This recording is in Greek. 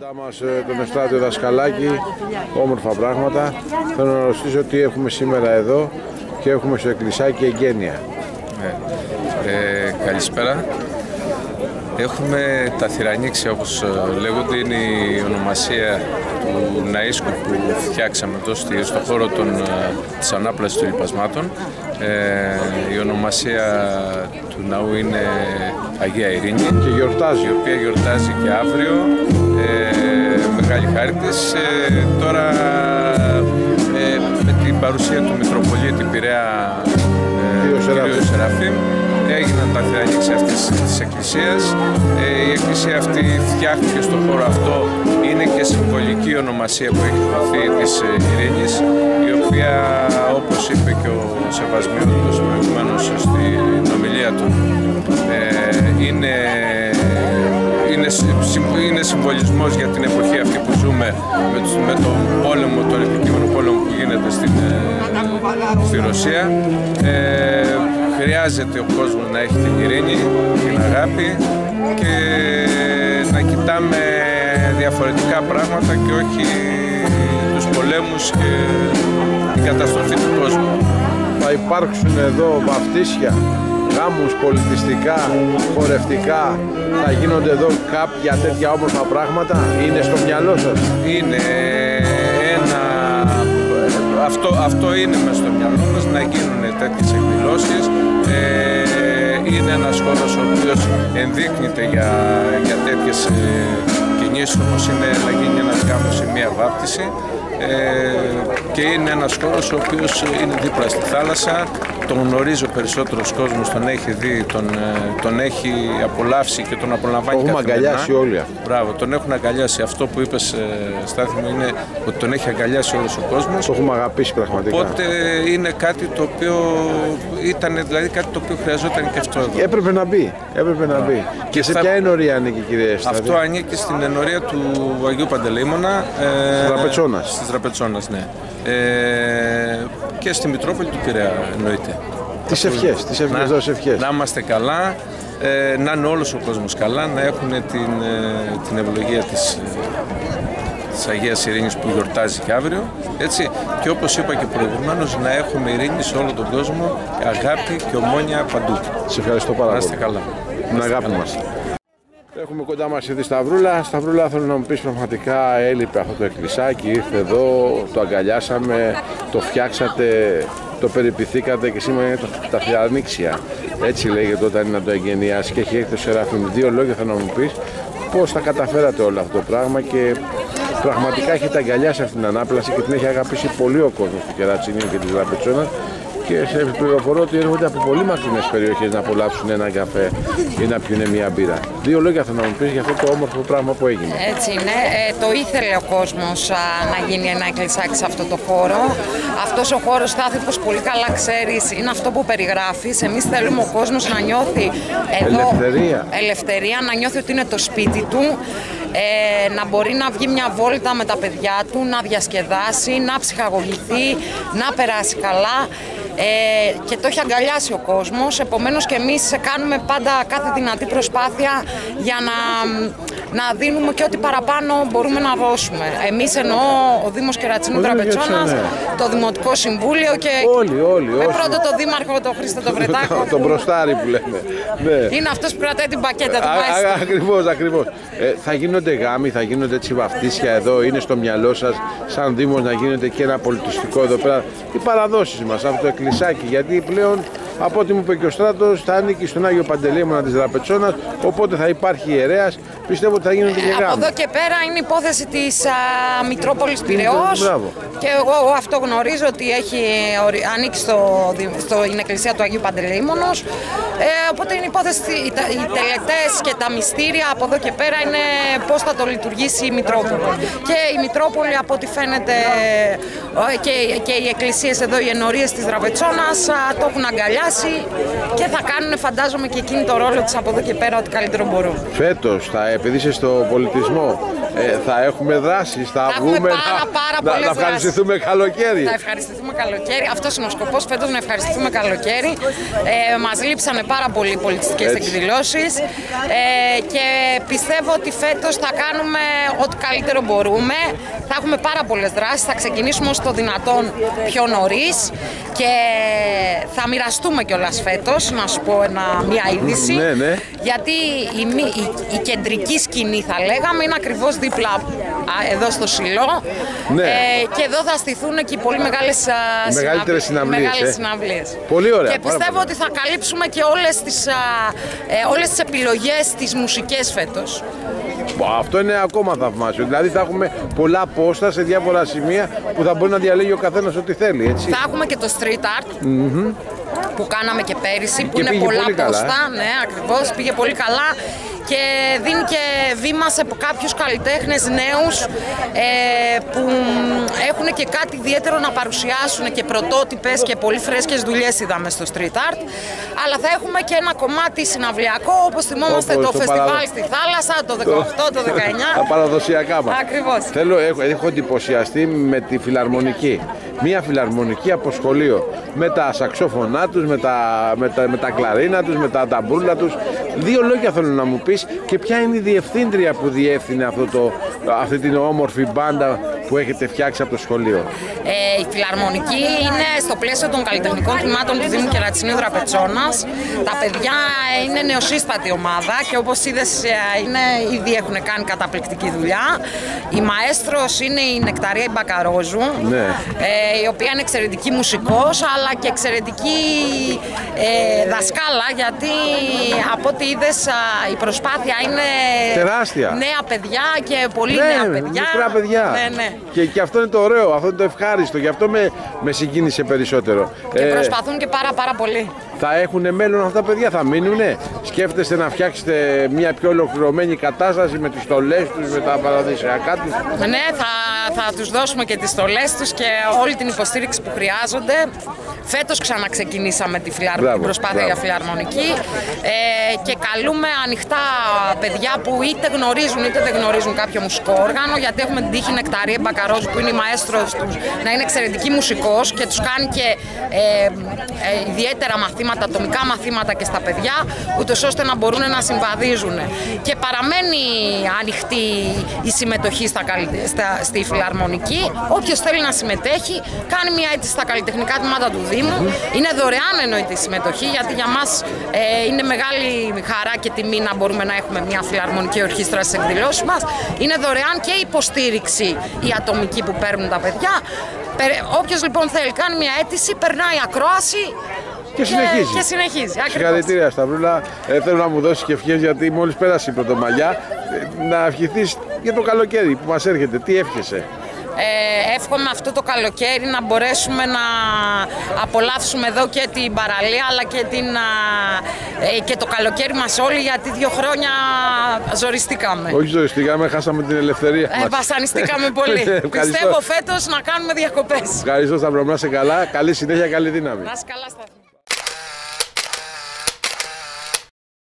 Κοντά μας τον Στράτο Δασκαλάκη, όμορφα πράγματα. Θέλω να ρωτήσω τι έχουμε σήμερα εδώ και έχουμε στο εκκλησάκι Εγγένεια. Καλησπέρα. Έχουμε τα Θυρανοίξια, όπως λέγονται, είναι η ονομασία του ναΐσκου που φτιάξαμε εδώ στον χώρο της ανάπλασης των λιπασμάτων. Η ονομασία του ναού είναι Αγία Ειρήνη και γιορτάζει, η οποία γιορτάζει και αύριο, μεγάλη χάρη της. Τώρα με την παρουσία του Μητροπολίτη Πειραιά, κ. Σεραφείμ, έγιναν τα Θυρανοίξια αυτής της εκκλησίας. Η εκκλησία αυτή φτιάχτηκε στον χώρο αυτό. Είναι και συμβολική ονομασία που έχει δοθεί της Ειρήνης, η οποία, όπως είπε και ο Σεβασμιώτος προηγουμένως στην ομιλία του, είναι συμβολισμός για την εποχή αυτή που ζούμε, με τον πόλεμο, τον επικείμενο πόλεμο που γίνεται στη Ρωσία. Χρειάζεται ο κόσμος να έχει την ειρήνη, την αγάπη και να κοιτάμε διαφορετικά πράγματα και όχι τους πολέμους και την καταστροφή του κόσμου. Θα υπάρξουν εδώ βαφτίσια, γάμους, πολιτιστικά, χορευτικά, θα γίνονται εδώ κάποια τέτοια όμορφα πράγματα, είναι στο μυαλό σας? Είναι ένα... Αυτό είναι μες στο μυαλό μας, να γίνουν τέτοιες εκδηλώσεις. Είναι ένας χώρος ο οποίος ενδείκνυται για τέτοιες κινήσεις, όπως είναι να γίνει ένας γάμος ή μία βάπτιση, και είναι ένας χώρος ο οποίος είναι δίπλα στη θάλασσα. Τον γνωρίζει ο περισσότερος κόσμος, τον έχει δει, τον έχει απολαύσει και τον απολαμβάνει καθημερινά. Τον έχουν αγκαλιάσει όλοι. Μπράβο, τον έχουν αγκαλιάσει. Αυτό που είπες, Στάθη μου, είναι ότι τον έχει αγκαλιάσει όλος ο κόσμος. Το έχουμε αγαπήσει πραγματικά. Οπότε είναι κάτι το οποίο ήταν, δηλαδή κάτι το οποίο χρειαζόταν και αυτό εδώ. Έπρεπε να μπει. Και σε ποια ενορία ανήκει, κύριε Στάθη? Αυτό ανήκει στην ενορία του Αγίου Παντελεήμωνα. Στις Δραπετσώνας, ναι. Και στη Μητρόπολη του Πειραιά, εννοείται. Τις ευχές. Να είμαστε καλά, να είναι όλος ο κόσμος καλά, να έχουν την ευλογία της Αγίας Ειρήνης που γιορτάζει και αύριο, έτσι. Και όπως είπα και προηγουμένως, να έχουμε ειρήνη σε όλο τον κόσμο, αγάπη και ομόνια παντού. Σας ευχαριστώ πάρα πολύ. Να είστε καλά. Την αγάπη μας. Έχουμε κοντά μας τη Σταυρούλα. Σταυρούλα, θέλω να μου πεις, πραγματικά έλειπε αυτό το εκκλησάκι, ήρθε εδώ, το αγκαλιάσαμε, το φτιάξατε, το περιποιηθήκατε και σήμερα είναι τα Θυρανοίξια. Έτσι λέγεται όταν είναι να το εγγενιάσει και έχει έρθει ο Σεραφείμ. Δύο λόγια θέλω να μου πεις πώς τα καταφέρατε όλο αυτό το πράγμα και πραγματικά έχετε αγκαλιάσει αυτή την ανάπλαση και την έχει αγαπήσει πολύ ο κόσμος του Κερατσινίου και της Δραπετσώνας. Και σε πληροφορώ ότι έρχονται από πολύ μακρινές περιοχές να απολαύσουν έναν καφέ ή να πιουνε μία μπύρα. Δύο λόγια θα μου πεις για αυτό το όμορφο πράγμα που έγινε. Έτσι είναι. Το ήθελε ο κόσμος να γίνει ένα εκκλησάκι σε αυτό το χώρο. Αυτός ο χώρος, Στάθη, όπως πολύ καλά ξέρεις, είναι αυτό που περιγράφεις. Εμείς θέλουμε ο κόσμος να νιώθει εδώ ελευθερία, να νιώθει ότι είναι το σπίτι του. Να μπορεί να βγει μια βόλτα με τα παιδιά του, να διασκεδάσει, να ψυχαγωγηθεί, να περάσει καλά. Και το έχει αγκαλιάσει ο κόσμος, επομένως και εμείς κάνουμε πάντα κάθε δυνατή προσπάθεια για να δίνουμε και ό,τι παραπάνω μπορούμε να δώσουμε. Εμείς εννοώ ο Δήμος Κερατσινίου Δραπετσώνας, το Δημοτικό Συμβούλιο και με πρώτο τον Δήμαρχο, τον Χρήστο τον Βρετάκο. Τον μπροστάρι που λέμε. Είναι αυτός που κρατάει την πακέτα του μάλιστα. Ακριβώς. Θα γίνονται γάμοι, θα γίνονται έτσι βαφτίσια εδώ, είναι στο μυαλό σας σαν Δήμος να γίνεται και ένα πολιτιστικό εδώ πέρα? Οι παραδόσεις μας, αυτό το εκκλησάκι, γιατί πλέον από ό,τι μου είπε και ο Στράτος θα ανήκει στον Άγιο Παντελεήμωνα της Δραπετσώνας, οπότε θα υπάρχει ιερέας, πιστεύω ότι θα γίνονται και γάμοι. Από εδώ και πέρα είναι υπόθεση της Μητρόπολης Πειραιώς και εγώ αυτό γνωρίζω ότι ανήκει στην εκκλησία του Αγίου Παντελεήμωνος, οπότε είναι υπόθεση οι τελετές και τα μυστήρια από εδώ και πέρα είναι πώς θα το λειτουργήσει η Μητρόπολη. Και η Μητρόπολη, από ό,τι φαίνεται, και οι εκκλησίες εδώ, οι ενορίες της Δραπετσώνας το έχουν αγκαλιάσει και θα κάνουν, φαντάζομαι, και εκείνη το ρόλο της από εδώ και πέρα ό,τι καλύτερο μπορούν. Φέτος θα επειδή είσαι στο πολιτισμό, θα έχουμε δράσεις, θα βγούμε να ευχαριστηθούμε καλοκαίρι. Θα ευχαριστηθούμε καλοκαίρι, αυτός είναι ο σκοπός φέτος, να ευχαριστηθούμε καλοκαίρι. Μας λείψανε πάρα πολύ πολιτιστικές εκδηλώσεις και πιστεύω ότι φέτος θα κάνουμε ό,τι καλύτερο μπορούμε. Θα έχουμε πάρα πολλές δράσεις, θα ξεκινήσουμε όσο το δυνατόν πιο νωρίς και θα μοιραστούμε κιόλας φέτος, να σου πω μια είδηση, γιατί η κεντρική σκηνή, θα λέγαμε, είναι ακριβώς δίπλα εδώ στο Σιλό, και εδώ θα στηθούν και οι πολύ μεγάλες συναυλίες. Πολύ ωραία. Και πιστεύω ότι θα καλύψουμε και όλες τις επιλογές της μουσικής φέτος. Αυτό είναι ακόμα θαυμάσιο. Δηλαδή θα έχουμε πολλά πόστα σε διάφορα σημεία που θα μπορεί να διαλέγει ο καθένας ό,τι θέλει, έτσι. Θα έχουμε και το street art που κάναμε και πέρυσι, που είναι πολλά πόστα. Ναι, ακριβώς, πήγε πολύ καλά και δίνει και βήμα σε κάποιους καλλιτέχνες νέους που έχουν και κάτι ιδιαίτερο να παρουσιάσουν και πρωτότυπες και πολύ φρέσκες δουλειές είδαμε στο street art, αλλά θα έχουμε και ένα κομμάτι συναυλιακό, όπως θυμόμαστε το φεστιβάλ στη θάλασσα, το 18, το 19. Τα παραδοσιακά μας. Ακριβώς. Έχω εντυπωσιαστεί με τη φιλαρμονική. Μία φιλαρμονική από σχολείο, με τα σαξόφωνά τους, με τα κλαρίνα τους, με τα ταμπούλα τους. Δύο λόγια θέλω να μου πεις και ποια είναι η διευθύντρια που διεύθυνε αυτή την όμορφη μπάντα που έχετε φτιάξει από το σχολείο. Η φιλαρμονική είναι στο πλαίσιο των καλλιτεχνικών τμήματων του Δήμου Κερατσινίου Δραπετσώνας. Τα παιδιά είναι νεοσύστατη ομάδα και όπως είδες ήδη έχουν κάνει καταπληκτική δουλειά. Η μαέστρος είναι η Νεκταρία Μπακαρόζου, η οποία είναι εξαιρετική μουσικός αλλά και εξαιρετική δασκάλα, γιατί από ό,τι είδες η προσπάθεια είναι τεράστια. Νέα παιδιά και πολύ νέα παιδιά. Μικρά παιδιά. Και αυτό είναι το ωραίο, αυτό είναι το ευχάριστο, γι' αυτό με συγκίνησε περισσότερο. Και προσπαθούν και πάρα πολύ. Θα έχουν μέλλον αυτά τα παιδιά, θα μείνουνε. Σκέφτεστε να φτιάξετε μια πιο ολοκληρωμένη κατάσταση με τις στολές τους, με τα παραδοσιακά τους. Ναι, θα τους δώσουμε και τις στολές τους και όλη την υποστήριξη που χρειάζονται. Φέτος ξαναξεκινήσαμε την προσπάθεια για φιλαρμονική και καλούμε ανοιχτά παιδιά που είτε γνωρίζουν είτε δεν γνωρίζουν κάποιο μουσικό όργανο, γιατί έχουμε την τύχη Νεκταρία Μπακαρόζου, που είναι η μαέστρος τους, να είναι εξαιρετική μουσικός και τους κάνει και ιδιαίτερα μαθήματα, ατομικά μαθήματα και στα παιδιά, ούτως ώστε να μπορούν να συμβαδίζουν. Και παραμένει ανοιχτή η συμμετοχή στη φιλαρμονική. Όποιος θέλει να συμμετέχει, κάνει μια αίτηση στα καλλιτεχνικά τμήματα του Δήμου. Είναι δωρεάν εννοείται η συμμετοχή, γιατί για μας είναι μεγάλη χαρά και τιμή να μπορούμε να έχουμε μια φιλαρμονική ορχήστρα στις εκδηλώσεις μας. Είναι δωρεάν και η υποστήριξη η ατομική που παίρνουν τα παιδιά. Όποιος λοιπόν θέλει κάνει μια αίτηση, περνάει ακρόαση και συνεχίζει. Συγχαρητήρια Σταυρούλα, θέλω να μου δώσεις και ευχές, γιατί μόλις πέρασε η Πρωτομαγιά, να ευχηθείς για το καλοκαίρι που μας έρχεται. Τι εύχεσαι? Εύχομαι αυτό το καλοκαίρι να μπορέσουμε να απολαύσουμε εδώ και την παραλία, αλλά και, και το καλοκαίρι μας όλοι, γιατί 2 χρόνια ζοριστήκαμε. Όχι ζοριστήκαμε, χάσαμε την ελευθερία μας. Βασανιστήκαμε πολύ. Πιστεύω φέτος να κάνουμε διακοπές. Ευχαριστώ Σταυρό, να είσαι καλά, καλή συνέχεια, καλή δύναμη. Να είσαι καλά Σταυρό.